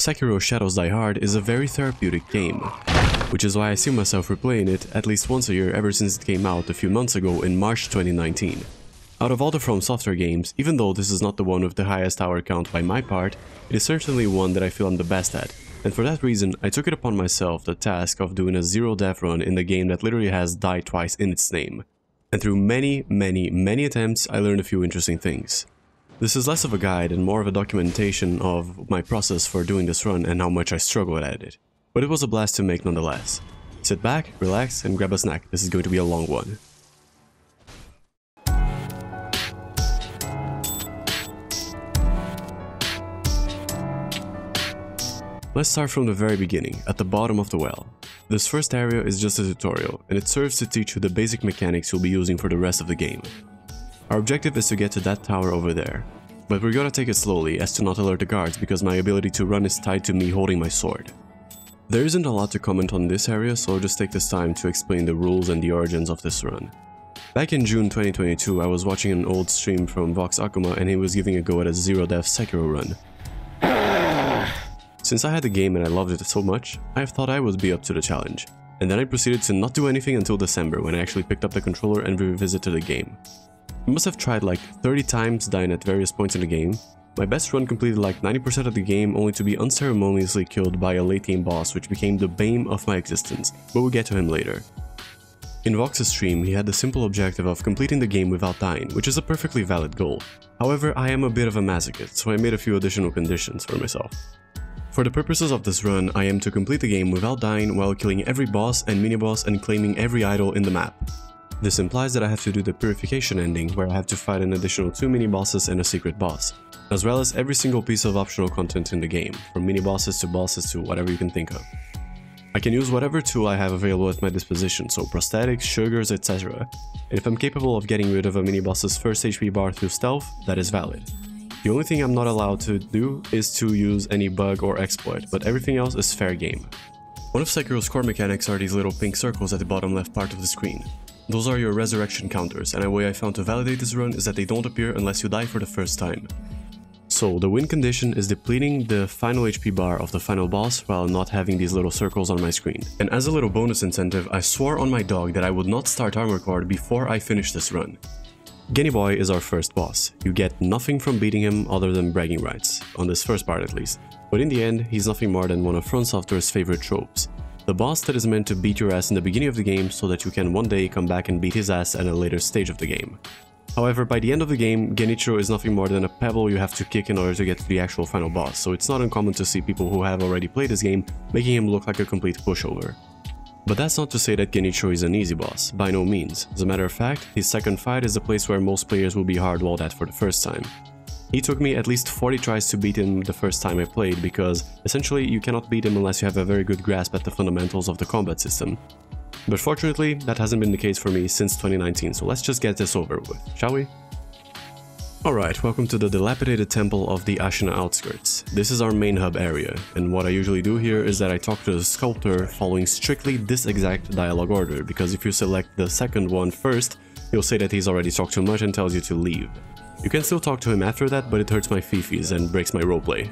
Sekiro: Shadows Die Hard is a very therapeutic game, which is why I see myself replaying it at least once a year ever since it came out a few months ago in March 2019. Out of all the From Software games, even though this is not the one with the highest hour count by my part, it is certainly one that I feel I'm the best at, and for that reason I took it upon myself the task of doing a zero death run in the game that literally has "die twice" in its name. And through many attempts I learned a few interesting things. This is less of a guide and more of a documentation of my process for doing this run and how much I struggled at it. But it was a blast to make nonetheless. Sit back, relax, and grab a snack, this is going to be a long one. Let's start from the very beginning, at the bottom of the well. This first area is just a tutorial, and it serves to teach you the basic mechanics you'll be using for the rest of the game. Our objective is to get to that tower over there, but we're gonna take it slowly as to not alert the guards because my ability to run is tied to me holding my sword. There isn't a lot to comment on this area, so I'll just take this time to explain the rules and the origins of this run. Back in June 2022, I was watching an old stream from Vox Akuma and he was giving a go at a zero death Sekiro run. Since I had the game and I loved it so much, I thought I would be up to the challenge, and then I proceeded to not do anything until December when I actually picked up the controller and revisited the game. I must have tried like 30 times, dying at various points in the game. My best run completed like 90% of the game only to be unceremoniously killed by a late game boss which became the bane of my existence, but we'll get to him later. In Vox's stream, he had the simple objective of completing the game without dying, which is a perfectly valid goal. However, I am a bit of a masochist, so I made a few additional conditions for myself. For the purposes of this run, I am to complete the game without dying while killing every boss and mini-boss and claiming every idol in the map. This implies that I have to do the purification ending, where I have to fight an additional 2 mini-bosses and a secret boss, as well as every single piece of optional content in the game, from mini-bosses to bosses to whatever you can think of. I can use whatever tool I have available at my disposition, so prosthetics, sugars, etc. And if I'm capable of getting rid of a mini-boss's first HP bar through stealth, that is valid. The only thing I'm not allowed to do is to use any bug or exploit, but everything else is fair game. One of Sekiro's core mechanics are these little pink circles at the bottom left part of the screen. Those are your resurrection counters, and a way I found to validate this run is that they don't appear unless you die for the first time. So the win condition is depleting the final HP bar of the final boss while not having these little circles on my screen. And as a little bonus incentive, I swore on my dog that I would not start Armor Core before I finish this run. Geniboy is our first boss. You get nothing from beating him other than bragging rights, on this first part at least. But in the end, he's nothing more than one of From Software's favorite tropes. The boss that is meant to beat your ass in the beginning of the game so that you can one day come back and beat his ass at a later stage of the game. However, by the end of the game, Genichiro is nothing more than a pebble you have to kick in order to get to the actual final boss, so it's not uncommon to see people who have already played this game making him look like a complete pushover. But that's not to say that Genichiro is an easy boss, by no means. As a matter of fact, his second fight is the place where most players will be hardwalled at for the first time. He took me at least 40 tries to beat him the first time I played, because essentially you cannot beat him unless you have a very good grasp at the fundamentals of the combat system. But fortunately, that hasn't been the case for me since 2019, so let's just get this over with, shall we? Alright, welcome to the dilapidated temple of the Ashina outskirts. This is our main hub area, and what I usually do here is that I talk to the sculptor following strictly this exact dialogue order, because if you select the second one first, he'll say that he's already talked too much and tells you to leave. You can still talk to him after that, but it hurts my fifis and breaks my roleplay.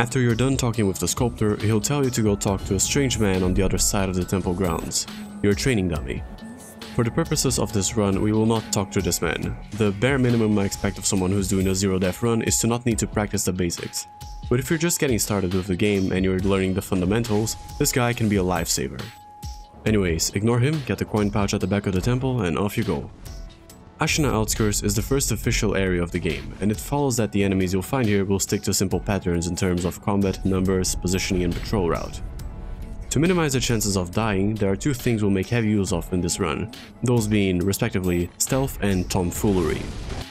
After you're done talking with the sculptor, he'll tell you to go talk to a strange man on the other side of the temple grounds, your training dummy. For the purposes of this run, we will not talk to this man. The bare minimum I expect of someone who's doing a zero death run is to not need to practice the basics. But if you're just getting started with the game and you're learning the fundamentals, this guy can be a lifesaver. Anyways, ignore him, get the coin pouch at the back of the temple, and off you go. Ashina Outskirts is the first official area of the game, and it follows that the enemies you'll find here will stick to simple patterns in terms of combat, numbers, positioning, and patrol route. To minimize the chances of dying, there are two things we'll make heavy use of in this run, those being, respectively, stealth and tomfoolery.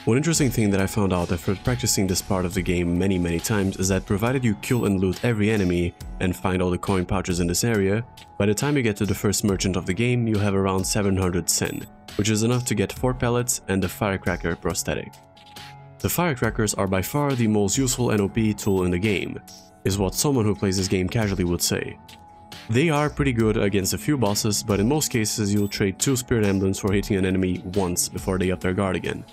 One interesting thing that I found out after practicing this part of the game many times is that provided you kill and loot every enemy and find all the coin pouches in this area, by the time you get to the first merchant of the game, you have around 700 sen, which is enough to get 4 pellets and the firecracker prosthetic. The firecrackers are by far the most useful and OP tool in the game, is what someone who plays this game casually would say. They are pretty good against a few bosses, but in most cases you'll trade 2 spirit emblems for hitting an enemy once before they up their guard again.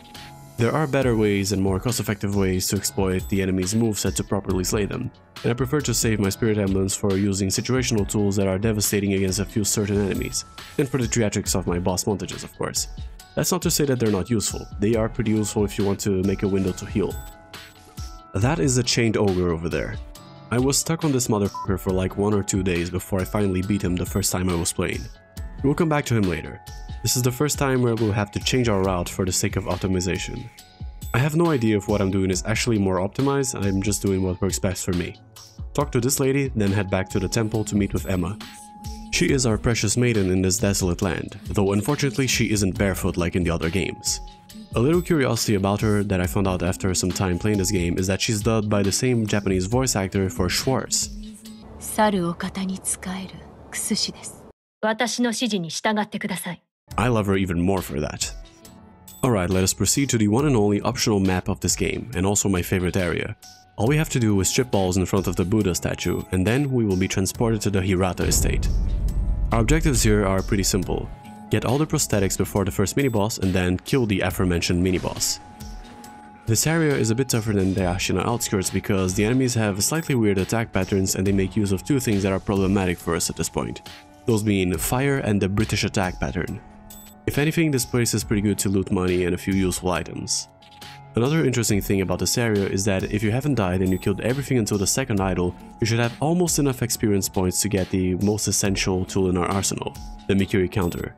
There are better ways and more cost-effective ways to exploit the enemy's moveset to properly slay them, and I prefer to save my spirit emblems for using situational tools that are devastating against a few certain enemies, and for the theatrics of my boss montages, of course. That's not to say that they're not useful, they are pretty useful if you want to make a window to heal. That is the Chained Ogre over there. I was stuck on this motherfucker for like 1 or 2 days before I finally beat him the first time I was playing. We'll come back to him later. This is the first time where we'll have to change our route for the sake of optimization. I have no idea if what I'm doing is actually more optimized, I'm just doing what works best for me. Talk to this lady, then head back to the temple to meet with Emma. She is our precious maiden in this desolate land, though unfortunately she isn't barefoot like in the other games. A little curiosity about her that I found out after some time playing this game is that she's dubbed by the same Japanese voice actor for Schwartz. I love her even more for that. Alright, let us proceed to the one and only optional map of this game, and also my favorite area. All we have to do is chip balls in front of the Buddha statue, and then we will be transported to the Hirata estate. Our objectives here are pretty simple. Get all the prosthetics before the first mini-boss, and then kill the aforementioned mini-boss. This area is a bit tougher than the Ashina outskirts because the enemies have slightly weird attack patterns and they make use of two things that are problematic for us at this point. Those being fire and the British attack pattern. If anything, this place is pretty good to loot money and a few useful items. Another interesting thing about this area is that if you haven't died and you killed everything until the second idol, you should have almost enough experience points to get the most essential tool in our arsenal, the Mikiri Counter.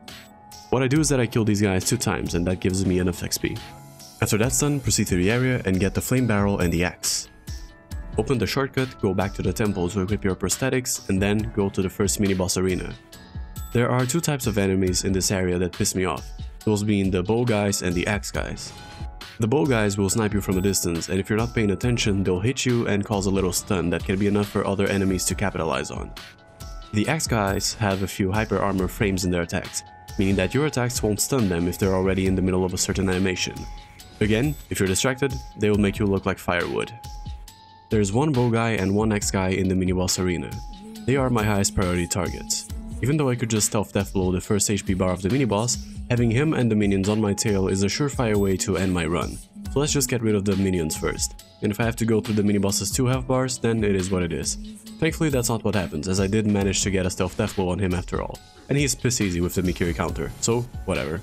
What I do is that I kill these guys 2 times and that gives me enough XP. After that's done, proceed to the area and get the flame barrel and the axe. Open the shortcut, go back to the temple to equip your prosthetics, and then go to the first mini-boss arena. There are 2 types of enemies in this area that piss me off, those being the bow guys and the axe guys. The bow guys will snipe you from a distance, and if you're not paying attention, they'll hit you and cause a little stun that can be enough for other enemies to capitalize on. The axe guys have a few hyper armor frames in their attacks, meaning that your attacks won't stun them if they're already in the middle of a certain animation. Again, if you're distracted, they will make you look like firewood. There's 1 bow guy and 1 axe guy in the mini-boss arena. They are my highest priority targets. Even though I could just stealth death blow the first HP bar of the mini-boss, having him and the minions on my tail is a surefire way to end my run. So let's just get rid of the minions first. And if I have to go through the mini-boss's 2 health bars, then it is what it is. Thankfully that's not what happens, as I did manage to get a stealth death blow on him after all. And he's piss easy with the Mikiri counter, so whatever.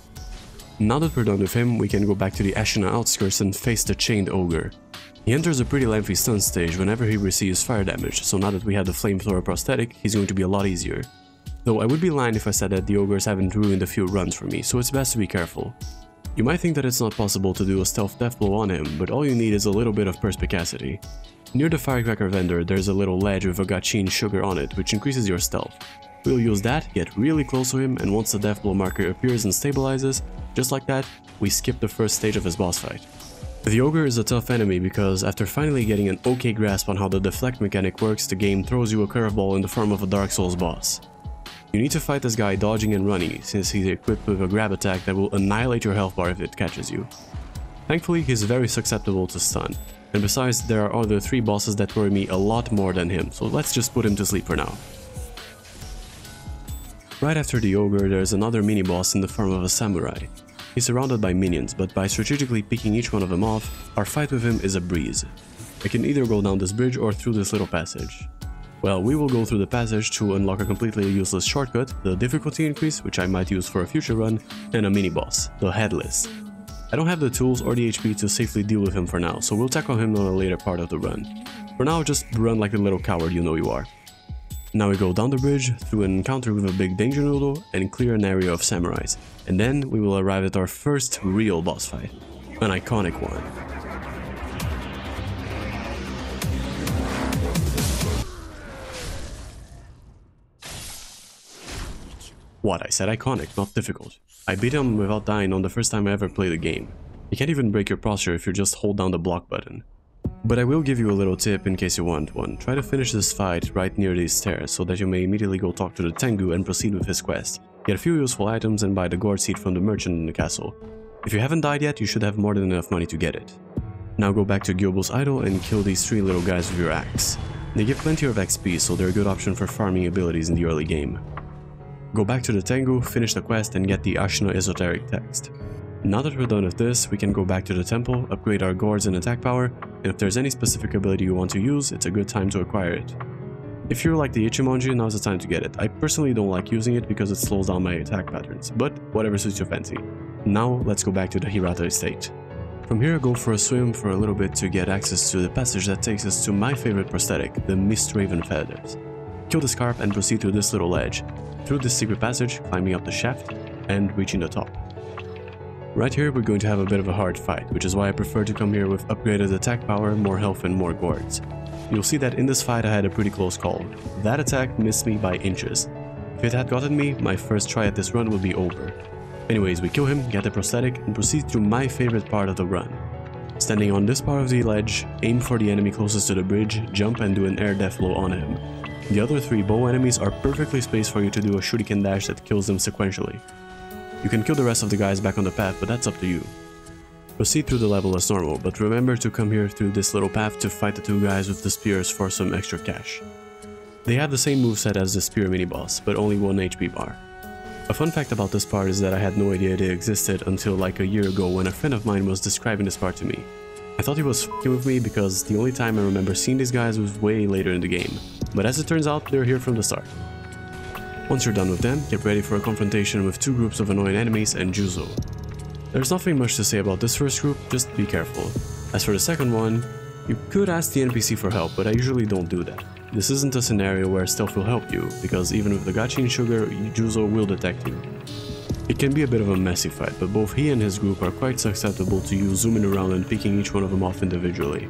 Now that we're done with him, we can go back to the Ashina outskirts and face the Chained Ogre. He enters a pretty lengthy stun stage whenever he receives fire damage, so now that we have the flamethrower prosthetic, he's going to be a lot easier. Though I would be lying if I said that the ogres haven't ruined a few runs for me, so it's best to be careful. You might think that it's not possible to do a stealth death blow on him, but all you need is a little bit of perspicacity. Near the firecracker vendor, there's a little ledge with a Gachin Sugar on it, which increases your stealth. We'll use that, get really close to him, and once the death blow marker appears and stabilizes, just like that, we skip the first stage of his boss fight. The ogre is a tough enemy because after finally getting an okay grasp on how the deflect mechanic works, the game throws you a curveball in the form of a Dark Souls boss. You need to fight this guy dodging and running, since he's equipped with a grab attack that will annihilate your health bar if it catches you. Thankfully, he's very susceptible to stun, and besides, there are other 3 bosses that worry me a lot more than him, so let's just put him to sleep for now. Right after the ogre, there's another mini-boss in the form of a samurai. He's surrounded by minions, but by strategically picking each one of them off, our fight with him is a breeze. I can either go down this bridge or through this little passage. Well, we will go through the passage to unlock a completely useless shortcut, the difficulty increase, which I might use for a future run, and a mini-boss, the Headless. I don't have the tools or the HP to safely deal with him for now, so we'll tackle him on a later part of the run. For now, just run like the little coward you know you are. Now we go down the bridge, through an encounter with a big danger noodle, and clear an area of samurais. And then we will arrive at our first real boss fight, an iconic one. What, I said iconic, not difficult. I beat him without dying on the first time I ever played the game. You can't even break your posture if you just hold down the block button. But I will give you a little tip in case you want one. Try to finish this fight right near these stairs so that you may immediately go talk to the Tengu and proceed with his quest. Get a few useful items and buy the gourd seed from the merchant in the castle. If you haven't died yet, you should have more than enough money to get it. Now go back to Gyobo's idol and kill these 3 little guys with your axe. They give plenty of XP, so they're a good option for farming abilities in the early game. Go back to the Tengu, finish the quest and get the Ashina Esoteric Text. Now that we're done with this, we can go back to the temple, upgrade our gourds and attack power, and if there's any specific ability you want to use, it's a good time to acquire it. If you're like the Ichimonji, now's the time to get it. I personally don't like using it because it slows down my attack patterns, but whatever suits your fancy. Now let's go back to the Hirata estate. From here, go for a swim for a little bit to get access to the passage that takes us to my favorite prosthetic, the Mist Raven Feathers. Kill the scarp and proceed to this little ledge, through this secret passage, climbing up the shaft and reaching the top. Right here we're going to have a bit of a hard fight, which is why I prefer to come here with upgraded attack power, more health and more gourds. You'll see that in this fight I had a pretty close call. That attack missed me by inches. If it had gotten me, my first try at this run would be over. Anyways, we kill him, get the prosthetic, and proceed through my favorite part of the run. Standing on this part of the ledge, aim for the enemy closest to the bridge, jump and do an air deflow on him. The other three bow enemies are perfectly spaced for you to do a shuriken dash that kills them sequentially. You can kill the rest of the guys back on the path, but that's up to you. Proceed through the level as normal, but remember to come here through this little path to fight the two guys with the spears for some extra cash. They have the same moveset as the spear mini-boss, but only 1 HP bar. A fun fact about this part is that I had no idea they existed until like a year ago when a friend of mine was describing this part to me. I thought he was f***ing with me because the only time I remember seeing these guys was way later in the game, but as it turns out, they're here from the start. Once you're done with them, get ready for a confrontation with two groups of annoying enemies and Juzo. There's nothing much to say about this first group, just be careful. As for the second one, you could ask the NPC for help, but I usually don't do that. This isn't a scenario where stealth will help you, because even with the Gachin Sugar, Juzo will detect you. It can be a bit of a messy fight, but both he and his group are quite susceptible to you zooming around and picking each one of them off individually.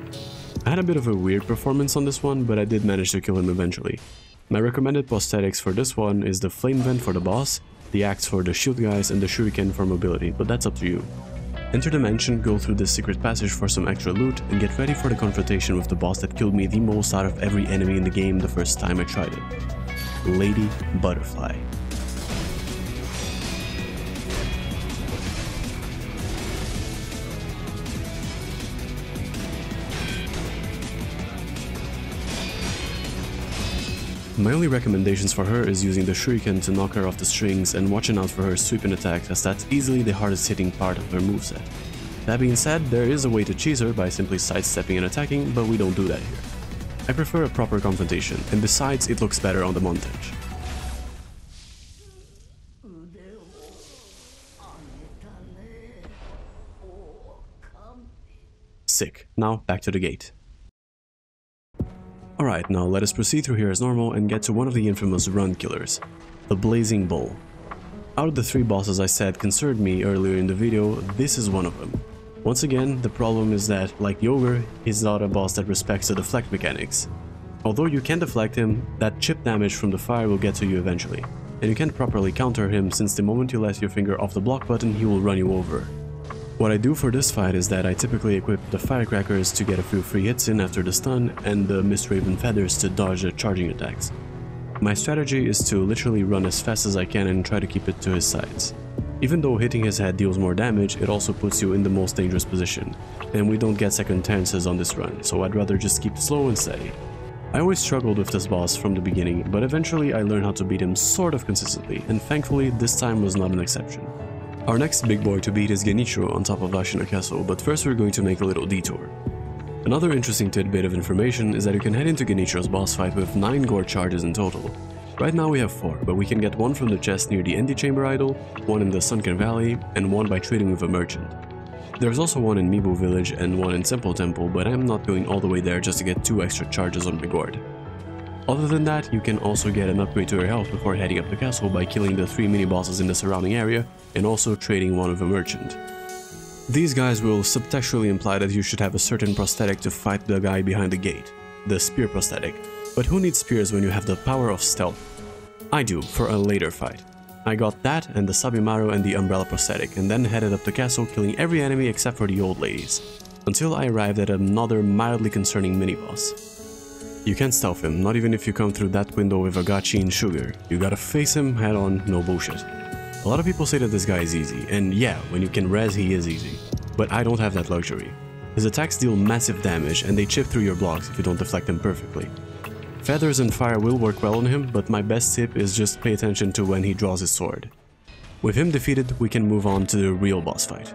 I had a bit of a weird performance on this one, but I did manage to kill him eventually. My recommended prosthetics for this one is the Flame Vent for the boss, the Axe for the shield guys, and the Shuriken for mobility, but that's up to you. Enter the mansion, go through this secret passage for some extra loot, and get ready for the confrontation with the boss that killed me the most out of every enemy in the game the first time I tried it. Lady Butterfly. My only recommendations for her is using the shuriken to knock her off the strings and watching out for her sweeping attacks, as that's easily the hardest hitting part of her moveset. That being said, there is a way to cheese her by simply sidestepping and attacking, but we don't do that here. I prefer a proper confrontation, and besides, it looks better on the montage. Sick. Now back to the gate. Alright, now let us proceed through here as normal and get to one of the infamous run killers, the Blazing Bull. Out of the three bosses I said concerned me earlier in the video, this is one of them. Once again, the problem is that, like the Ogre, he's not a boss that respects the deflect mechanics. Although you can deflect him, that chip damage from the fire will get to you eventually, and you can't properly counter him since the moment you let your finger off the block button, he will run you over. What I do for this fight is that I typically equip the firecrackers to get a few free hits in after the stun, and the Mist Raven Feathers to dodge the charging attacks. My strategy is to literally run as fast as I can and try to keep it to his sides. Even though hitting his head deals more damage, it also puts you in the most dangerous position, and we don't get second chances on this run, so I'd rather just keep slow and steady. I always struggled with this boss from the beginning, but eventually I learned how to beat him sort of consistently, and thankfully this time was not an exception. Our next big boy to beat is Genichiro on top of Ashina Castle, but first we're going to make a little detour. Another interesting tidbit of information is that you can head into Genichiro's boss fight with 9 gourd charges in total. Right now we have 4, but we can get one from the chest near the Endichamber Idol, one in the Sunken Valley, and one by trading with a merchant. There's also one in Mibu Village and one in Senpou Temple, but I'm not going all the way there just to get 2 extra charges on my gourd. Other than that, you can also get an upgrade to your health before heading up the castle by killing the 3 mini-bosses in the surrounding area and also trading one with a merchant. These guys will subtextually imply that you should have a certain prosthetic to fight the guy behind the gate, the spear prosthetic, but who needs spears when you have the power of stealth? I do, for a later fight. I got that and the Sabimaru and the umbrella prosthetic, and then headed up the castle killing every enemy except for the old ladies, until I arrived at another mildly concerning mini-boss. You can't stealth him, not even if you come through that window with a Gachin Sugar. You gotta face him head on, no bullshit. A lot of people say that this guy is easy, and yeah, when you can res he is easy. But I don't have that luxury. His attacks deal massive damage and they chip through your blocks if you don't deflect them perfectly. Feathers and fire will work well on him, but my best tip is just pay attention to when he draws his sword. With him defeated, we can move on to the real boss fight.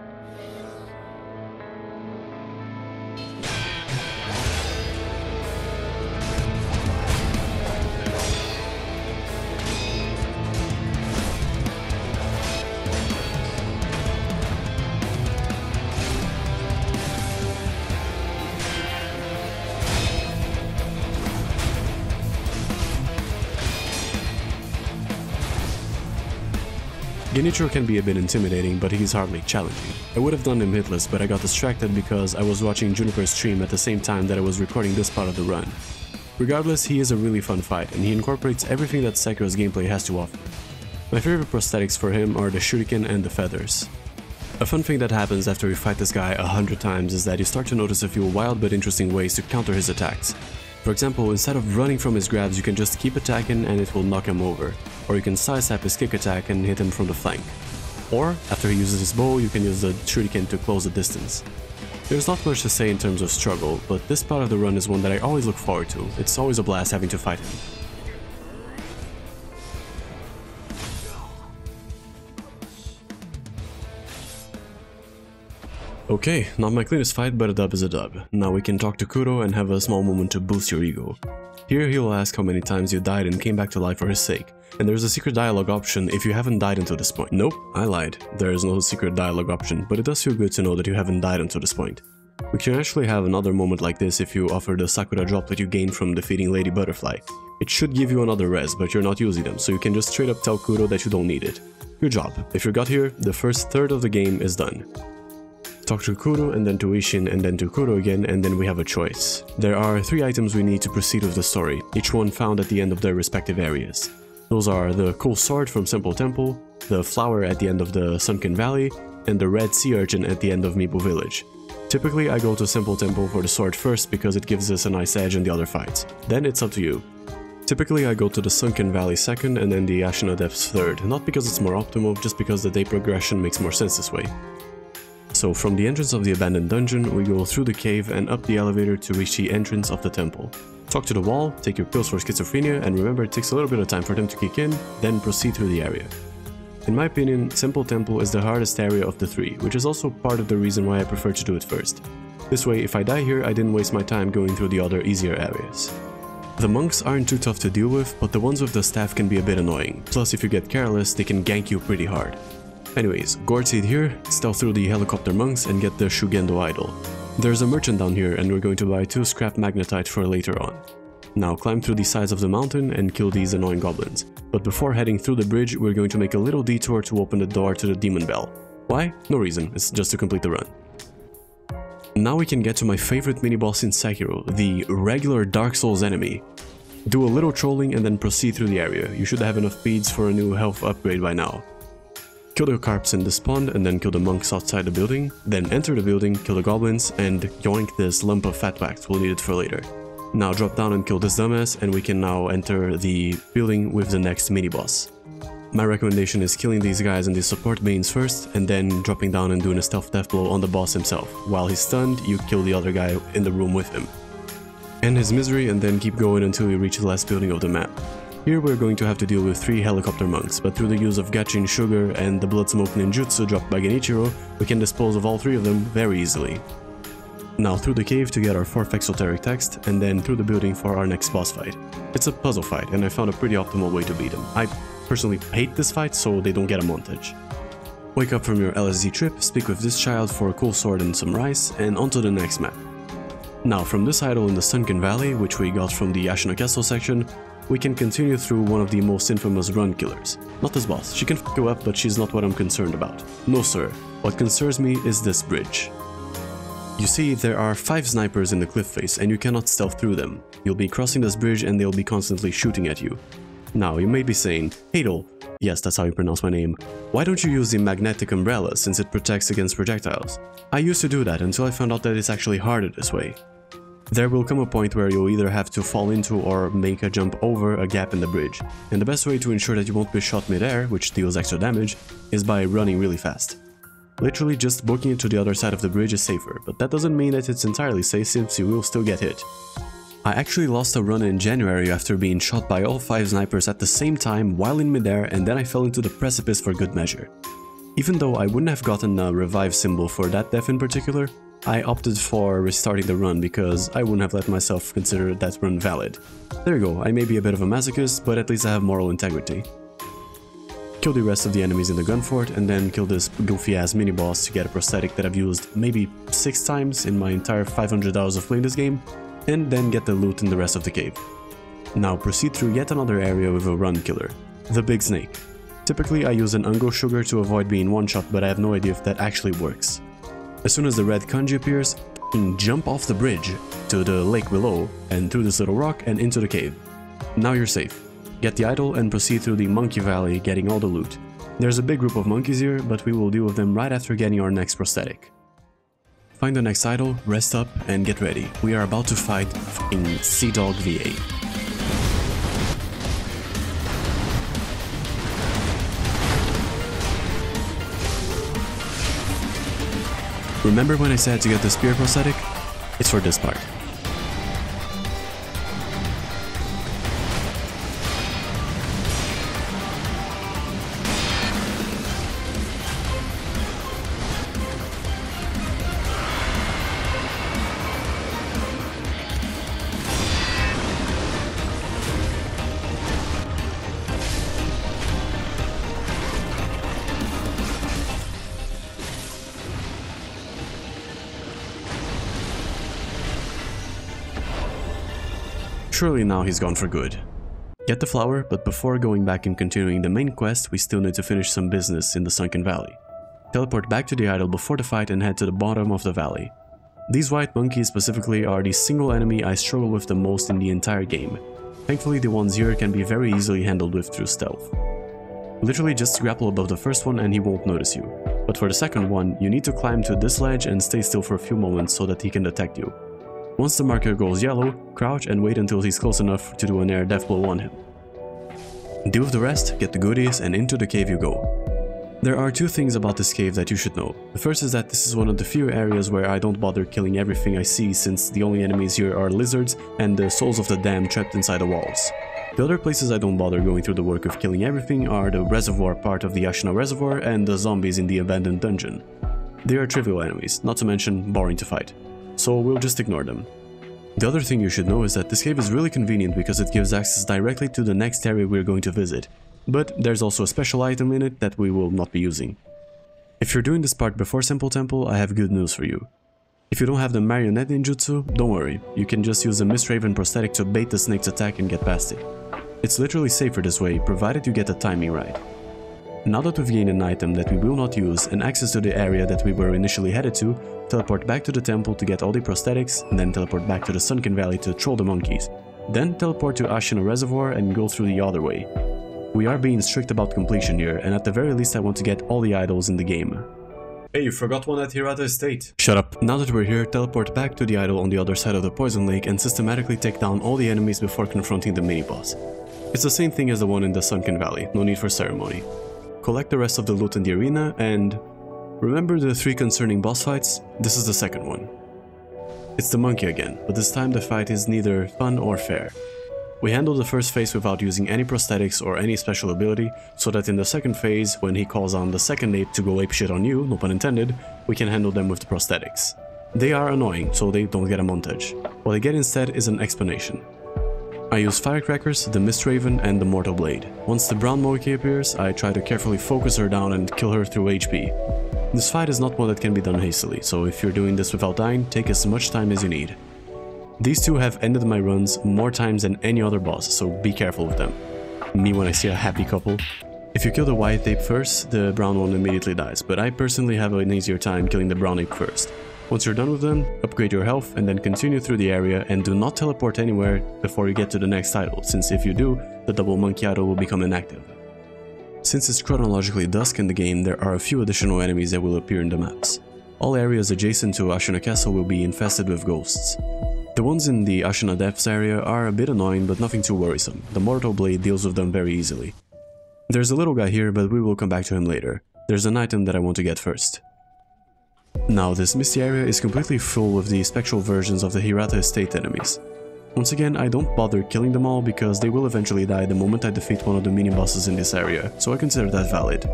Genichiro can be a bit intimidating, but he's hardly challenging. I would have done him hitless, but I got distracted because I was watching Juniper's stream at the same time that I was recording this part of the run. Regardless, he is a really fun fight, and he incorporates everything that Sekiro's gameplay has to offer. My favorite prosthetics for him are the shuriken and the feathers. A fun thing that happens after you fight this guy 100 times is that you start to notice a few wild but interesting ways to counter his attacks. For example, instead of running from his grabs, you can just keep attacking and it will knock him over, or you can sidestep his kick attack and hit him from the flank. Or, after he uses his bow, you can use the shuriken to close the distance. There's not much to say in terms of struggle, but this part of the run is one that I always look forward to. It's always a blast having to fight him. Okay, not my cleanest fight, but a dub is a dub. Now we can talk to Kuro and have a small moment to boost your ego. Here he will ask how many times you died and came back to life for his sake. And there's a secret dialogue option if you haven't died until this point. Nope, I lied. There is no secret dialogue option, but it does feel good to know that you haven't died until this point. We can actually have another moment like this if you offer the Sakura Drop that you gained from defeating Lady Butterfly. It should give you another res, but you're not using them, so you can just straight up tell Kuro that you don't need it. Good job. If you got here, the first third of the game is done. Talk to Kuro, and then to Ishin, and then to Kuro again, and then we have a choice. There are 3 items we need to proceed with the story, each one found at the end of their respective areas. Those are the cool sword from Senpou Temple, the flower at the end of the Sunken Valley, and the red sea urchin at the end of Mibu Village. Typically I go to Senpou Temple for the sword first because it gives us a nice edge in the other fights. Then it's up to you. Typically I go to the Sunken Valley second and then the Ashina Depths third, not because it's more optimal, just because the day progression makes more sense this way. So from the entrance of the abandoned dungeon, we go through the cave and up the elevator to reach the entrance of the temple. Talk to the wall, take your pills for schizophrenia, and remember it takes a little bit of time for them to kick in, then proceed through the area. In my opinion, Senpou Temple is the hardest area of the 3, which is also part of the reason why I prefer to do it first. This way, if I die here, I didn't waste my time going through the other easier areas. The monks aren't too tough to deal with, but the ones with the staff can be a bit annoying, plus if you get careless, they can gank you pretty hard. Anyways, gourd seed here, stealth through the helicopter monks and get the Shugendo Idol. There's a merchant down here and we're going to buy 2 scrap magnetite for later on. Now climb through the sides of the mountain and kill these annoying goblins. But before heading through the bridge, we're going to make a little detour to open the door to the demon bell. Why? No reason, it's just to complete the run. Now we can get to my favorite mini-boss in Sekiro, the regular Dark Souls enemy. Do a little trolling and then proceed through the area. You should have enough beads for a new health upgrade by now. Kill the carps in this pond and then kill the monks outside the building, then enter the building, kill the goblins, and yoink this lump of fat wax, we'll need it for later. Now drop down and kill this dumbass and we can now enter the building with the next mini-boss. My recommendation is killing these guys and the support mains first and then dropping down and doing a stealth death blow on the boss himself. While he's stunned, you kill the other guy in the room with him. End his misery and then keep going until you reach the last building of the map. Here we're going to have to deal with 3 helicopter monks, but through the use of Gachin Sugar and the Blood Smoking Ninjutsu dropped by Genichiro, we can dispose of all 3 of them very easily. Now through the cave to get our 4th Esoteric Text, and then through the building for our next boss fight. It's a puzzle fight, and I found a pretty optimal way to beat him. I personally hate this fight, so they don't get a montage. Wake up from your LSD trip, speak with this child for a cool sword and some rice, and onto the next map. Now from this idol in the Sunken Valley, which we got from the Ashina Castle section, we can continue through one of the most infamous run killers. Not this boss, she can f*** you up, but she's not what I'm concerned about. No sir, what concerns me is this bridge. You see, there are 5 snipers in the cliff face and you cannot stealth through them. You'll be crossing this bridge and they'll be constantly shooting at you. Now, you may be saying, Haedal, yes, that's how you pronounce my name, why don't you use the magnetic umbrella since it protects against projectiles? I used to do that until I found out that it's actually harder this way. There will come a point where you'll either have to fall into or make a jump over a gap in the bridge, and the best way to ensure that you won't be shot mid-air, which deals extra damage, is by running really fast. Literally just booking it to the other side of the bridge is safer, but that doesn't mean that it's entirely safe since you will still get hit. I actually lost a run in January after being shot by all 5 snipers at the same time while in mid-air, and then I fell into the precipice for good measure. Even though I wouldn't have gotten a revive symbol for that death in particular, I opted for restarting the run because I wouldn't have let myself consider that run valid. There you go, I may be a bit of a masochist, but at least I have moral integrity. Kill the rest of the enemies in the gun fort and then kill this goofy ass mini boss to get a prosthetic that I've used maybe 6 times in my entire 500 hours of playing this game, and then get the loot in the rest of the cave. Now proceed through yet another area with a run killer, the big snake. Typically I use an Ungo Sugar to avoid being one-shot, but I have no idea if that actually works. As soon as the red kanji appears, jump off the bridge to the lake below and through this little rock and into the cave. Now you're safe. Get the idol and proceed through the monkey valley, getting all the loot. There's a big group of monkeys here, but we will deal with them right after getting our next prosthetic. Find the next idol, rest up, and get ready. We are about to fight f***ing Sea Dog VA. Remember when I said to get the spear prosthetic? It's for this part. Surely now he's gone for good. Get the flower, but before going back and continuing the main quest, we still need to finish some business in the Sunken Valley. Teleport back to the idol before the fight and head to the bottom of the valley. These white monkeys specifically are the single enemy I struggle with the most in the entire game. Thankfully the ones here can be very easily handled with through stealth. Literally just grapple above the first one and he won't notice you. But for the second one, you need to climb to this ledge and stay still for a few moments so that he can detect you. Once the marker goes yellow, crouch and wait until he's close enough to do an air death blow on him. Deal with the rest, get the goodies, and into the cave you go. There are two things about this cave that you should know. The first is that this is one of the few areas where I don't bother killing everything I see, since the only enemies here are lizards and the souls of the damned trapped inside the walls. The other places I don't bother going through the work of killing everything are the reservoir part of the Ashina Reservoir and the zombies in the abandoned dungeon. They are trivial enemies, not to mention boring to fight. So we'll just ignore them. The other thing you should know is that this cave is really convenient because it gives access directly to the next area we're going to visit, but there's also a special item in it that we will not be using. If you're doing this part before Senpou Temple, I have good news for you. If you don't have the Marionette Ninjutsu, don't worry, you can just use the Mist Raven prosthetic to bait the snake's attack and get past it. It's literally safer this way, provided you get the timing right. Now that we've gained an item that we will not use and access to the area that we were initially headed to, teleport back to the temple to get all the prosthetics, and then teleport back to the Sunken Valley to troll the monkeys. Then teleport to Ashina Reservoir and go through the other way. We are being strict about completion here, and at the very least I want to get all the idols in the game. Hey, you forgot one at Hirata Estate. Shut up. Now that we're here, teleport back to the idol on the other side of the poison lake and systematically take down all the enemies before confronting the mini-boss. It's the same thing as the one in the Sunken Valley, no need for ceremony. Collect the rest of the loot in the arena, and remember the three concerning boss fights? This is the second one. It's the monkey again, but this time the fight is neither fun or fair. We handle the first phase without using any prosthetics or any special ability, so that in the second phase, when he calls on the second ape to go apeshit on you, no pun intended, we can handle them with the prosthetics. They are annoying, so they don't get a montage. What they get instead is an explanation. I use firecrackers, the Mist Raven, and the Mortal Blade. Once the brown monkey appears, I try to carefully focus her down and kill her through HP. This fight is not one that can be done hastily, so if you're doing this without dying, take as much time as you need. These two have ended my runs more times than any other boss, so be careful with them. Me when I see a happy couple. If you kill the white ape first, the brown one immediately dies, but I personally have an easier time killing the brown ape first. Once you're done with them, upgrade your health and then continue through the area, and do not teleport anywhere before you get to the next idol, since if you do, the double monkey idol will become inactive. Since it's chronologically dusk in the game, there are a few additional enemies that will appear in the maps. All areas adjacent to Ashina Castle will be infested with ghosts. The ones in the Ashina Depths area are a bit annoying, but nothing too worrisome. The Mortal Blade deals with them very easily. There's a little guy here, but we will come back to him later. There's an item that I want to get first. Now, this misty area is completely full of the spectral versions of the Hirata Estate enemies. Once again, I don't bother killing them all because they will eventually die the moment I defeat one of the mini-bosses in this area, so I consider that valid.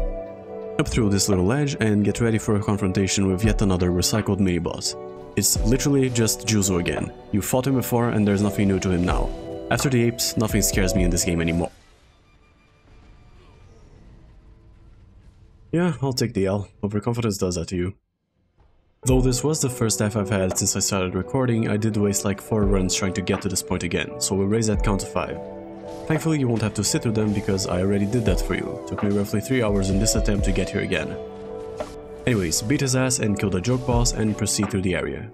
Up through this little ledge and get ready for a confrontation with yet another recycled mini-boss. It's literally just Juzo again. You fought him before and there's nothing new to him now. After the apes, nothing scares me in this game anymore. Yeah, I'll take the L. Overconfidence does that to you. Though this was the first F I've had since I started recording, I did waste like 4 runs trying to get to this point again, so we'll raise that count to 5. Thankfully you won't have to sit through them because I already did that for you. Took me roughly 3 hours in this attempt to get here again. Anyways, beat his ass and kill the joke boss and proceed through the area.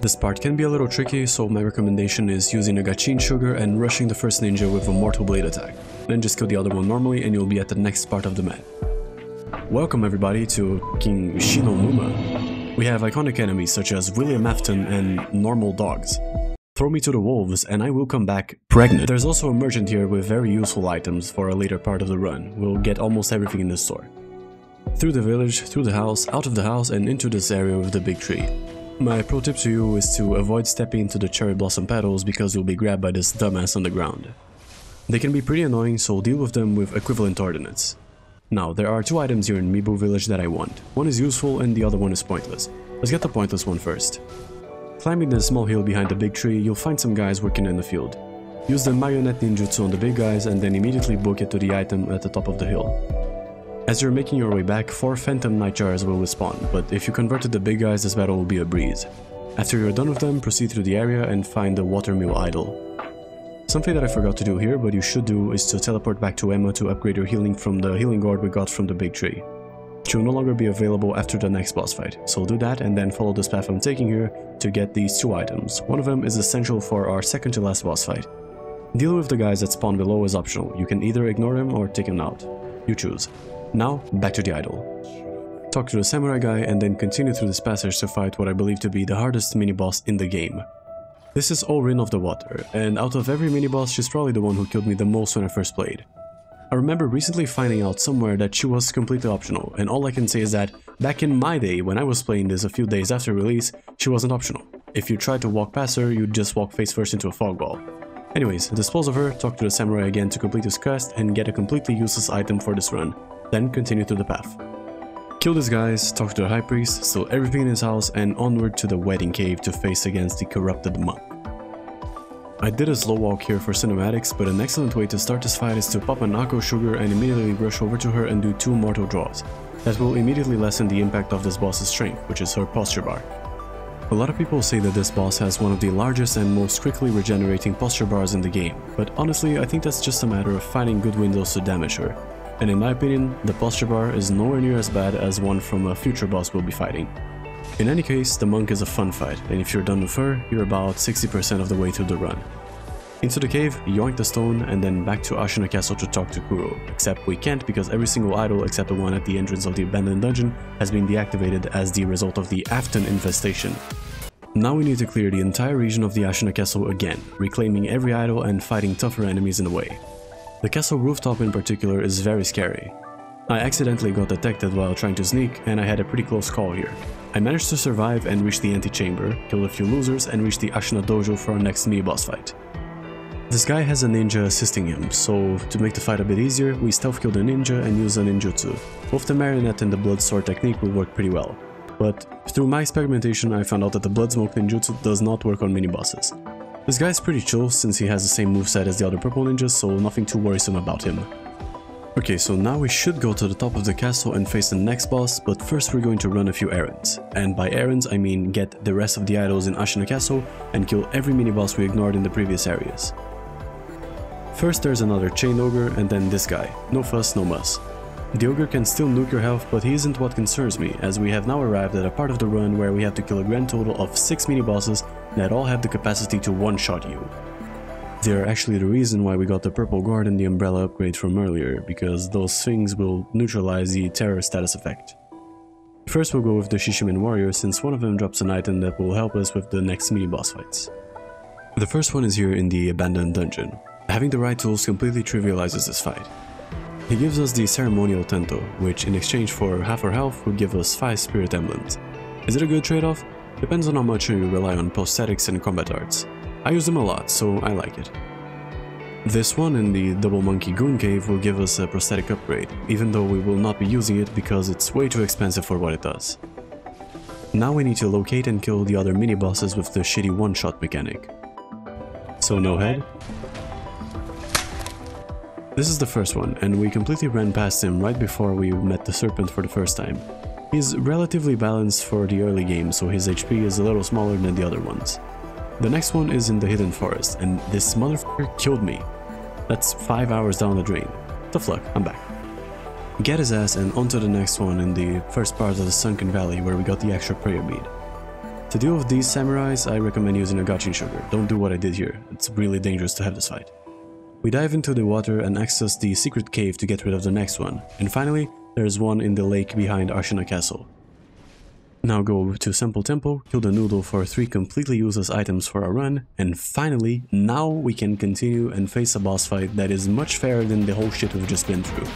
This part can be a little tricky, so my recommendation is using a Gachin Sugar and rushing the first ninja with a mortal blade attack. Then just kill the other one normally and you'll be at the next part of the map. Welcome everybody to King Shinomuma. We have iconic enemies such as William Afton and normal dogs. Throw me to the wolves and I will come back pregnant. There's also a merchant here with very useful items for a later part of the run. We'll get almost everything in this store. Through the village, through the house, out of the house and into this area with the big tree. My pro tip to you is to avoid stepping into the cherry blossom petals because you'll be grabbed by this dumbass on the ground. They can be pretty annoying, so deal with them with equivalent ordinance. Now, there are 2 items here in Mibu Village that I want. One is useful and the other one is pointless. Let's get the pointless one first. Climbing the small hill behind the big tree, you'll find some guys working in the field. Use the Marionette Ninjutsu on the big guys and then immediately book it to the item at the top of the hill. As you're making your way back, 4 Phantom Nightjars will respawn, but if you converted the big guys, this battle will be a breeze. After you're done with them, proceed through the area and find the Watermill Idol. Something that I forgot to do here, but you should do, is to teleport back to Emma to upgrade your healing from the healing gourd we got from the big tree. She will no longer be available after the next boss fight, so do that and then follow this path I'm taking here to get these 2 items. One of them is essential for our second to last boss fight. Dealing with the guys that spawn below is optional, you can either ignore them or take them out. You choose. Now, back to the idol. Talk to the samurai guy and then continue through this passage to fight what I believe to be the hardest mini-boss in the game. This is Orin of the Water, and out of every mini-boss she's probably the one who killed me the most when I first played. I remember recently finding out somewhere that she was completely optional, and all I can say is that back in my day, when I was playing this a few days after release, she wasn't optional. If you tried to walk past her, you'd just walk face first into a fog ball. Anyways, dispose of her, talk to the samurai again to complete his quest, and get a completely useless item for this run. Then continue through the path. Kill these guys, talk to the high priest, steal everything in his house, and onward to the wedding cave to face against the corrupted monk. I did a slow walk here for cinematics, but an excellent way to start this fight is to pop an Ungo Sugar and immediately rush over to her and do 2 mortal draws. That will immediately lessen the impact of this boss's strength, which is her posture bar. A lot of people say that this boss has one of the largest and most quickly regenerating posture bars in the game, but honestly I think that's just a matter of finding good windows to damage her. And in my opinion, the posture bar is nowhere near as bad as one from a future boss we'll be fighting. In any case, the monk is a fun fight, and if you're done with her, you're about 60% of the way through the run. Into the cave, yoink the stone, and then back to Ashina Castle to talk to Kuro, except we can't because every single idol except the one at the entrance of the abandoned dungeon has been deactivated as the result of the Afton infestation. Now we need to clear the entire region of the Ashina Castle again, reclaiming every idol and fighting tougher enemies in the way. The castle rooftop in particular is very scary. I accidentally got detected while trying to sneak and I had a pretty close call here. I managed to survive and reach the antechamber, killed a few losers and reached the Ashina Dojo for our next mini-boss fight. This guy has a ninja assisting him, so to make the fight a bit easier, we stealth kill the ninja and use a ninjutsu. Both the marionette and the blood sword technique will work pretty well, but through my experimentation I found out that the blood smoke ninjutsu does not work on mini-bosses. This guy's pretty chill since he has the same moveset as the other purple ninjas, so nothing too worrisome about him. Okay, so now we should go to the top of the castle and face the next boss, but first we're going to run a few errands. And by errands I mean get the rest of the idols in Ashina Castle and kill every mini-boss we ignored in the previous areas. First there's another Chained Ogre and then this guy. No fuss, no muss. The ogre can still nuke your health, but he isn't what concerns me, as we have now arrived at a part of the run where we have to kill a grand total of 6 mini-bosses that all have the capacity to one-shot you. They are actually the reason why we got the purple guard and the umbrella upgrade from earlier, because those things will neutralize the terror status effect. First we'll go with the Shichimen Warrior, since one of them drops an item that will help us with the next mini-boss fights. The first one is here in the abandoned dungeon. Having the right tools completely trivializes this fight. He gives us the ceremonial tento, which in exchange for half our health would give us 5 spirit emblems. Is it a good trade-off? Depends on how much you rely on prosthetics and combat arts. I use them a lot, so I like it. This one in the double monkey goon cave will give us a prosthetic upgrade, even though we will not be using it because it's way too expensive for what it does. Now we need to locate and kill the other mini-bosses with the shitty one-shot mechanic. So no head? This is the first one, and we completely ran past him right before we met the serpent for the first time. He's relatively balanced for the early game, so his HP is a little smaller than the other ones. The next one is in the hidden forest, and this motherfucker killed me. That's 5 hours down the drain. Tough luck, I'm back. Get his ass and onto the next one in the first part of the Sunken Valley where we got the extra prayer bead. To deal with these samurais, I recommend using a Gachin Sugar. Don't do what I did here, it's really dangerous to have this fight. We dive into the water and access the secret cave to get rid of the next one, and finally, there is one in the lake behind Ashina Castle. Now go to Senpou Temple, kill the noodle for 3 completely useless items for a run, and finally, now we can continue and face a boss fight that is much fairer than the whole shit we've just been through.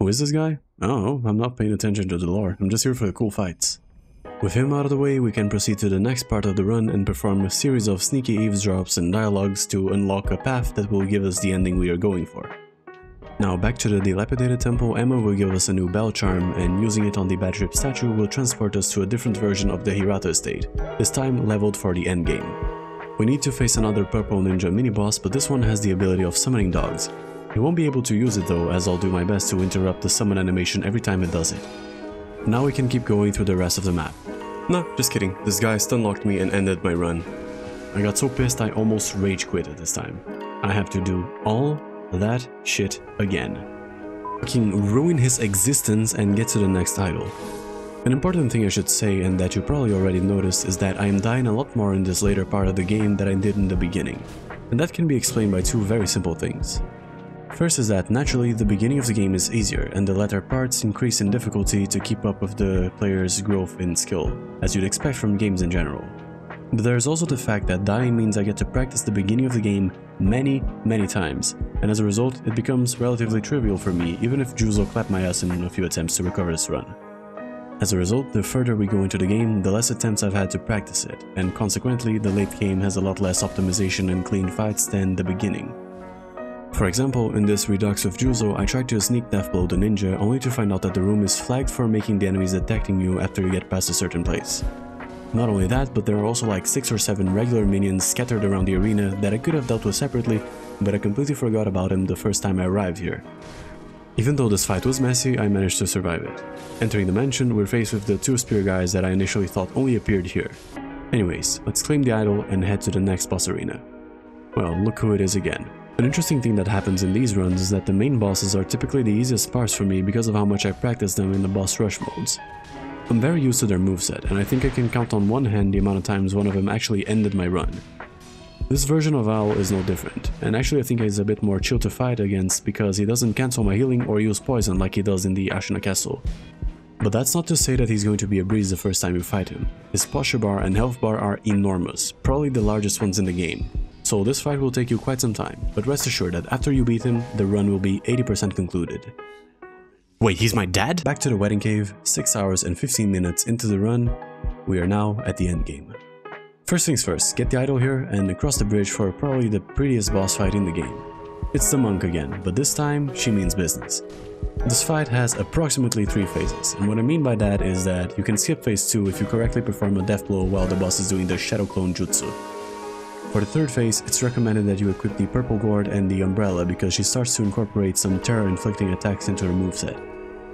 Who is this guy? Oh, I'm not paying attention to the lore, I'm just here for the cool fights. With him out of the way, we can proceed to the next part of the run and perform a series of sneaky eavesdrops and dialogues to unlock a path that will give us the ending we are going for. Now back to the dilapidated temple, Emma will give us a new bell charm, and using it on the bad trip statue will transport us to a different version of the Hirata estate, this time leveled for the endgame. We need to face another purple ninja mini-boss, but this one has the ability of summoning dogs. You won't be able to use it though, as I'll do my best to interrupt the summon animation every time it does it. Now we can keep going through the rest of the map. Nah, just kidding, this guy stunlocked me and ended my run. I got so pissed I almost rage quit at this time. I have to do all that shit again. Fucking ruin his existence and get to the next idol. An important thing I should say, and that you probably already noticed, is that I am dying a lot more in this later part of the game than I did in the beginning. And that can be explained by 2 very simple things. First is that, naturally, the beginning of the game is easier, and the latter parts increase in difficulty to keep up with the player's growth in skill, as you'd expect from games in general. But there's also the fact that dying means I get to practice the beginning of the game many times, and as a result, it becomes relatively trivial for me, even if Jules will clap my ass in a few attempts to recover this run. As a result, the further we go into the game, the less attempts I've had to practice it, and consequently, the late game has a lot less optimization and clean fights than the beginning. For example, in this Redux of Juzo, I tried to sneak death blow the ninja, only to find out that the room is flagged for making the enemies detecting you after you get past a certain place. Not only that, but there are also like 6 or 7 regular minions scattered around the arena that I could have dealt with separately, but I completely forgot about them the first time I arrived here. Even though this fight was messy, I managed to survive it. Entering the mansion, we're faced with the 2 spear guys that I initially thought only appeared here. Anyways, let's claim the idol and head to the next boss arena. Well, look who it is again. An interesting thing that happens in these runs is that the main bosses are typically the easiest parts for me because of how much I practice them in the boss rush modes. I'm very used to their moveset, and I think I can count on one hand the amount of times one of them actually ended my run. This version of Owl is no different, and actually I think he's a bit more chill to fight against because he doesn't cancel my healing or use poison like he does in the Ashina Castle. But that's not to say that he's going to be a breeze the first time you fight him. His posture bar and health bar are enormous, probably the largest ones in the game. So this fight will take you quite some time, but rest assured that after you beat him, the run will be 80% concluded. Wait, he's my dad? Back to the wedding cave, 6 hours and 15 minutes into the run, we are now at the endgame. First things first, get the idol here and across the bridge for probably the prettiest boss fight in the game. It's the monk again, but this time she means business. This fight has approximately 3 phases, and what I mean by that is that you can skip phase 2 if you correctly perform a death blow while the boss is doing the shadow clone jutsu. For the 3rd phase, it's recommended that you equip the purple gourd and the umbrella because she starts to incorporate some terror-inflicting attacks into her moveset.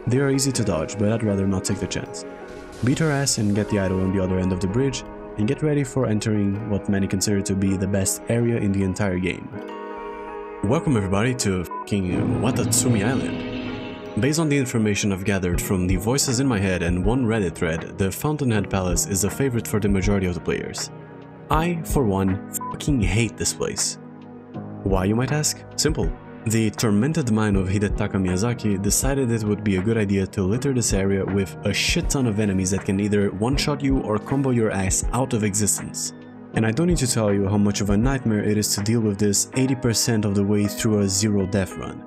They are easy to dodge, but I'd rather not take the chance. Beat her ass and get the idol on the other end of the bridge, and get ready for entering what many consider to be the best area in the entire game. Welcome everybody to f***ing Watatsumi Island. Based on the information I've gathered from the voices in my head and one Reddit thread, the Fountainhead Palace is a favorite for the majority of the players. I, for one, fucking hate this place. Why, you might ask? Simple. The tormented mind of Hidetaka Miyazaki decided it would be a good idea to litter this area with a shit ton of enemies that can either one-shot you or combo your ass out of existence. And I don't need to tell you how much of a nightmare it is to deal with this 80% of the way through a zero death run.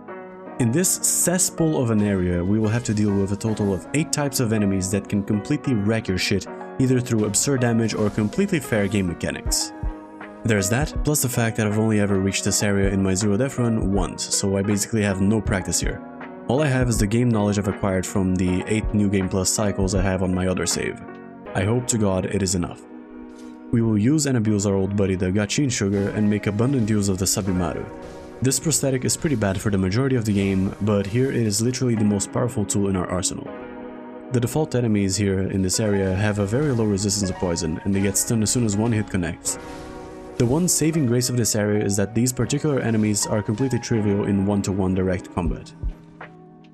In this cesspool of an area, we will have to deal with a total of 8 types of enemies that can completely wreck your shit, either through absurd damage or completely fair game mechanics. There's that, plus the fact that I've only ever reached this area in my zero death run once, so I basically have no practice here. All I have is the game knowledge I've acquired from the 8 New Game Plus cycles I have on my other save. I hope to God it is enough. We will use and abuse our old buddy the Gachin Sugar and make abundant use of the Sabimaru. This prosthetic is pretty bad for the majority of the game, but here it is literally the most powerful tool in our arsenal. The default enemies here in this area have a very low resistance to poison, and they get stunned as soon as one hit connects. The one saving grace of this area is that these particular enemies are completely trivial in one-to-one direct combat.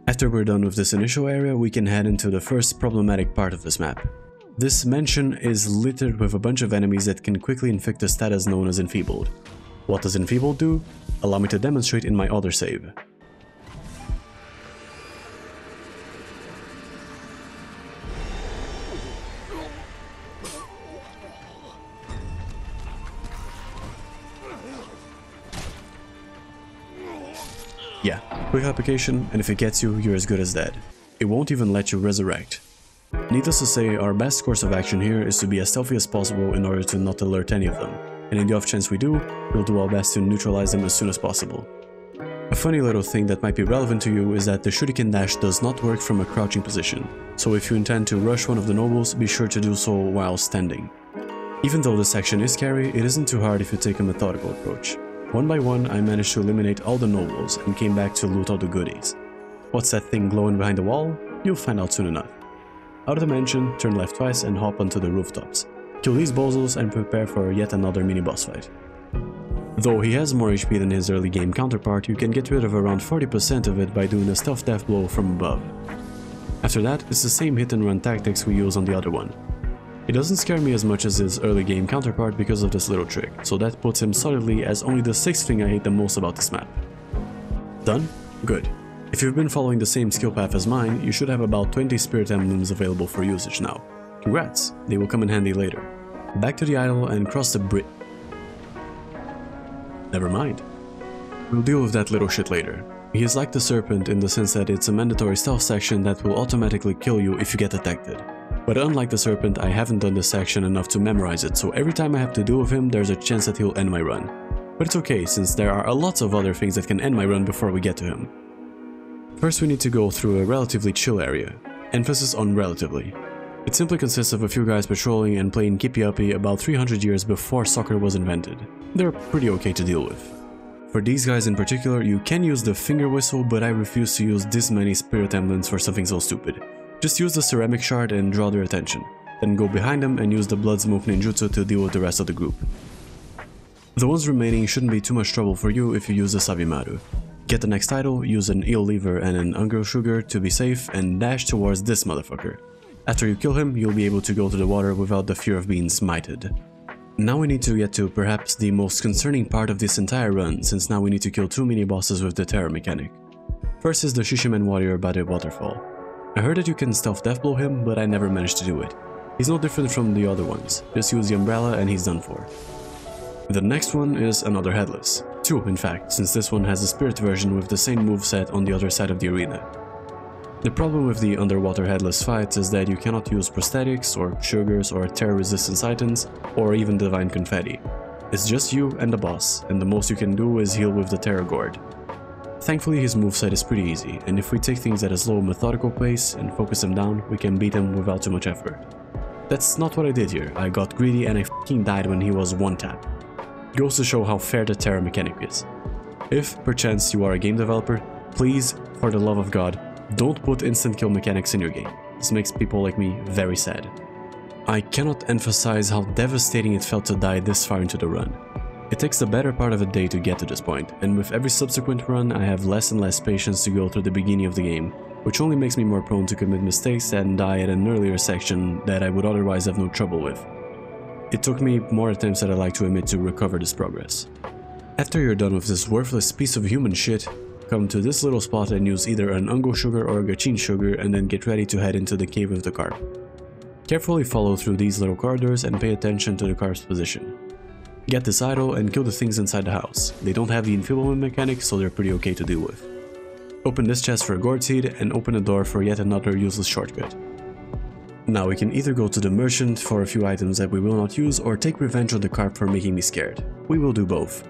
After we're done with this initial area, we can head into the first problematic part of this map. This mansion is littered with a bunch of enemies that can quickly inflict a status known as Enfeebled. What does Enfeebled do? Allow me to demonstrate in my other save. Yeah, quick application, and if it gets you, you're as good as dead. It won't even let you resurrect. Needless to say, our best course of action here is to be as stealthy as possible in order to not alert any of them, and in the off chance we do, we'll do our best to neutralize them as soon as possible. A funny little thing that might be relevant to you is that the shuriken dash does not work from a crouching position, so if you intend to rush one of the nobles, be sure to do so while standing. Even though this action is scary, it isn't too hard if you take a methodical approach. One by one, I managed to eliminate all the nobles and came back to loot all the goodies. What's that thing glowing behind the wall? You'll find out soon enough. Out of the mansion, turn left twice and hop onto the rooftops. Kill these bozos and prepare for yet another mini boss fight. Though he has more HP than his early game counterpart, you can get rid of around 40% of it by doing a stealth death blow from above. After that, it's the same hit and run tactics we use on the other one. It doesn't scare me as much as his early game counterpart because of this little trick, so that puts him solidly as only the 6th thing I hate the most about this map. Done? Good. If you've been following the same skill path as mine, you should have about 20 spirit emblems available for usage now. Congrats, they will come in handy later. Back to the idol and cross the bridge. Never mind. We'll deal with that little shit later. He is like the serpent in the sense that it's a mandatory stealth section that will automatically kill you if you get detected. But unlike the serpent, I haven't done this section enough to memorize it, so every time I have to deal with him, there's a chance that he'll end my run. But it's okay, since there are lots of other things that can end my run before we get to him. First, we need to go through a relatively chill area. Emphasis on relatively. It simply consists of a few guys patrolling and playing kippy-uppy about 300 years before soccer was invented. They're pretty okay to deal with. For these guys in particular, you can use the finger whistle, but I refuse to use this many spirit emblems for something so stupid. Just use the ceramic shard and draw their attention, then go behind them and use the Blood Smoking Ninjutsu to deal with the rest of the group. The ones remaining shouldn't be too much trouble for you if you use the Sabimaru. Get the next idol, use an eel lever and an Ungo Sugar to be safe, and dash towards this motherfucker. After you kill him, you'll be able to go to the water without the fear of being smited. Now we need to get to perhaps the most concerning part of this entire run, since now we need to kill 2 mini bosses with the terror mechanic. First is the Shichimen Warrior by the waterfall. I heard that you can stealth death blow him, but I never managed to do it. He's no different from the other ones, just use the umbrella and he's done for. The next one is another headless. 2 in fact, since this one has a spirit version with the same moveset on the other side of the arena. The problem with the underwater headless fights is that you cannot use prosthetics, or sugars, or terror resistance items, or even divine confetti. It's just you and the boss, and the most you can do is heal with the terror gourd. Thankfully, his moveset is pretty easy, and if we take things at a slow, methodical pace and focus him down, we can beat him without too much effort. That's not what I did here, I got greedy and I f***ing died when he was one tap. It goes to show how fair the terror mechanic is. If, perchance, you are a game developer, please, for the love of God, don't put instant kill mechanics in your game. This makes people like me very sad. I cannot emphasize how devastating it felt to die this far into the run. It takes the better part of a day to get to this point, and with every subsequent run I have less and less patience to go through the beginning of the game, which only makes me more prone to commit mistakes and die at an earlier section that I would otherwise have no trouble with. It took me more attempts than I like to admit to recover this progress. After you're done with this worthless piece of human shit, come to this little spot and use either an Ungo Sugar or a Gachin Sugar, and then get ready to head into the cave of the carp. Carefully follow through these little corridors and pay attention to the carp's position. Get this idol and kill the things inside the house. They don't have the enfeeblement mechanic, so they're pretty okay to deal with. Open this chest for a gourd seed and open a door for yet another useless shortcut. Now we can either go to the merchant for a few items that we will not use, or take revenge on the carp for making me scared. We will do both.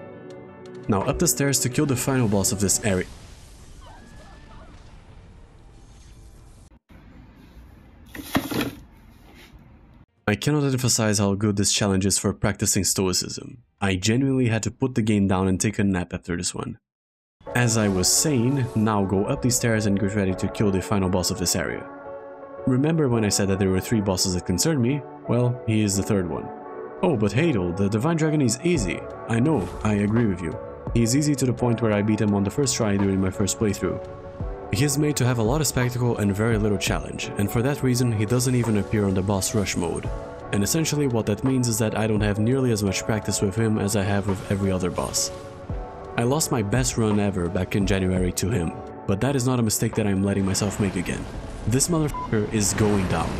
Now up the stairs to kill the final boss of this area. I cannot emphasize how good this challenge is for practicing stoicism. I genuinely had to put the game down and take a nap after this one. As I was saying, now go up these stairs and get ready to kill the final boss of this area. Remember when I said that there were 3 bosses that concerned me? Well, he is the 3rd one. Oh, but Haedal, the Divine Dragon is easy. I know, I agree with you. He is easy to the point where I beat him on the first try during my first playthrough. He is made to have a lot of spectacle and very little challenge, and for that reason he doesn't even appear on the boss rush mode. And essentially what that means is that I don't have nearly as much practice with him as I have with every other boss. I lost my best run ever back in January to him, but that is not a mistake that I am letting myself make again. This motherfucker is going down.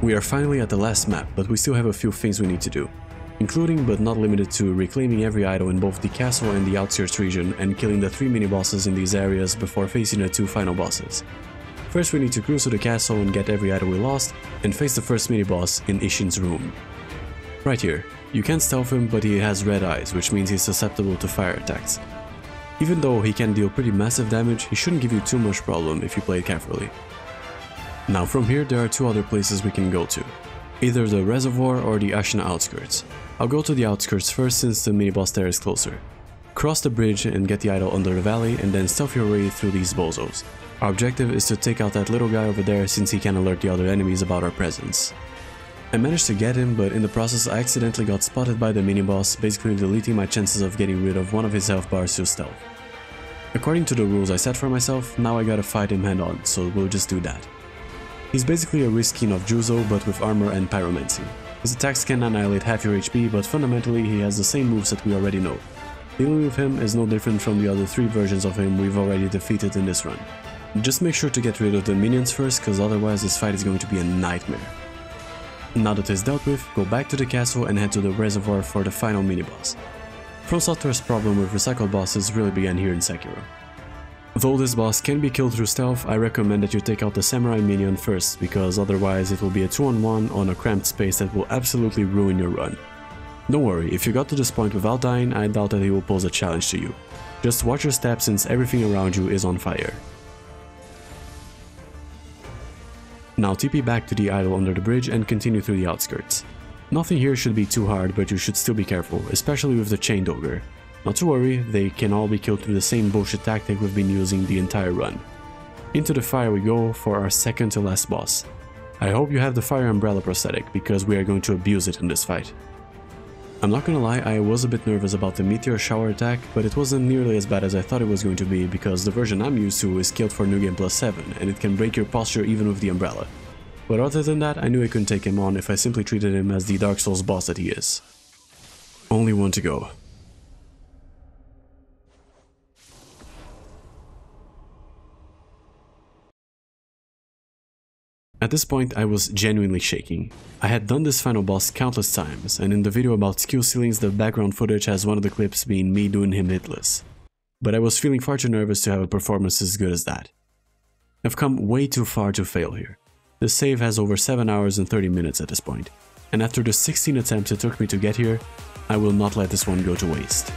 We are finally at the last map, but we still have a few things we need to do, including but not limited to reclaiming every idol in both the castle and the outskirts region and killing the 3 mini-bosses in these areas before facing the 2 final bosses. First we need to cruise to the castle and get every idol we lost and face the first mini-boss in Ishin's room. Right here. You can stealth him, but he has red eyes, which means he's susceptible to fire attacks. Even though he can deal pretty massive damage, he shouldn't give you too much problem if you play it carefully. Now from here there are 2 other places we can go to, either the reservoir or the Ashina outskirts. I'll go to the outskirts first since the mini-boss there is closer. Cross the bridge and get the idol under the valley and then stealth your way through these bozos. Our objective is to take out that little guy over there since he can alert the other enemies about our presence. I managed to get him, but in the process I accidentally got spotted by the mini-boss, basically deleting my chances of getting rid of one of his health bars to stealth. According to the rules I set for myself, now I gotta fight him head on, so we'll just do that. He's basically a reskin of Juzo, but with armor and pyromancy. His attacks can annihilate half your HP, but fundamentally he has the same moves that we already know. Dealing with him is no different from the other 3 versions of him we've already defeated in this run. Just make sure to get rid of the minions first, cause otherwise this fight is going to be a nightmare. Now that it's dealt with, go back to the castle and head to the reservoir for the final mini-boss. From Software's problem with recycled bosses really began here in Sekiro. Though this boss can be killed through stealth, I recommend that you take out the samurai minion first, because otherwise it will be a 2-on-1 on a cramped space that will absolutely ruin your run. Don't worry, if you got to this point without dying, I doubt that he will pose a challenge to you. Just watch your step since everything around you is on fire. Now TP back to the idol under the bridge and continue through the outskirts. Nothing here should be too hard, but you should still be careful, especially with the Chained Ogre. Not to worry, they can all be killed through the same bullshit tactic we've been using the entire run. Into the fire we go for our second to last boss. I hope you have the fire umbrella prosthetic, because we are going to abuse it in this fight. I'm not gonna lie, I was a bit nervous about the meteor shower attack, but it wasn't nearly as bad as I thought it was going to be, because the version I'm used to is scaled for New Game Plus 7, and it can break your posture even with the umbrella. But other than that, I knew I couldn't take him on if I simply treated him as the Dark Souls boss that he is. Only one to go. At this point I was genuinely shaking. I had done this final boss countless times, and in the video about skill ceilings the background footage has one of the clips being me doing him hitless. But I was feeling far too nervous to have a performance as good as that. I've come way too far to fail here. The save has over 7 hours and 30 minutes at this point, and after the 16 attempts it took me to get here, I will not let this one go to waste.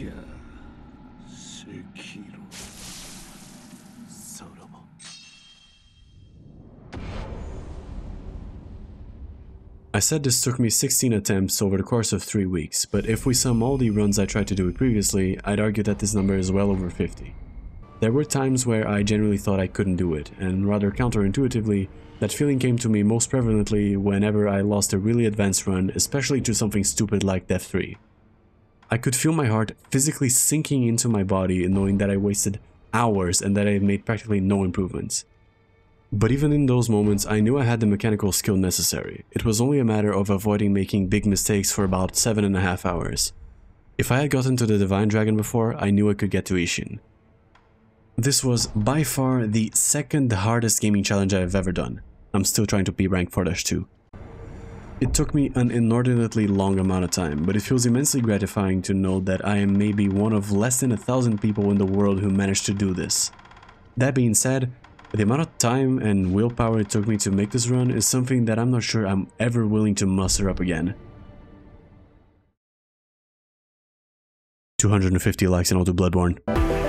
Ninja Sekiro Soromo. I said this took me 16 attempts over the course of 3 weeks, but if we sum all the runs I tried to do it previously, I'd argue that this number is well over 50. There were times where I generally thought I couldn't do it, and rather counterintuitively, that feeling came to me most prevalently whenever I lost a really advanced run, especially to something stupid like Death 3. I could feel my heart physically sinking into my body knowing that I wasted hours and that I had made practically no improvements. But even in those moments, I knew I had the mechanical skill necessary. It was only a matter of avoiding making big mistakes for about 7.5 hours. If I had gotten to the Divine Dragon before, I knew I could get to Ishin. This was by far the second hardest gaming challenge I have ever done. I'm still trying to be rank 4-2. It took me an inordinately long amount of time, but it feels immensely gratifying to know that I am maybe one of less than 1,000 people in the world who managed to do this. That being said, the amount of time and willpower it took me to make this run is something that I'm not sure I'm ever willing to muster up again. 250 likes and I'll do Bloodborne.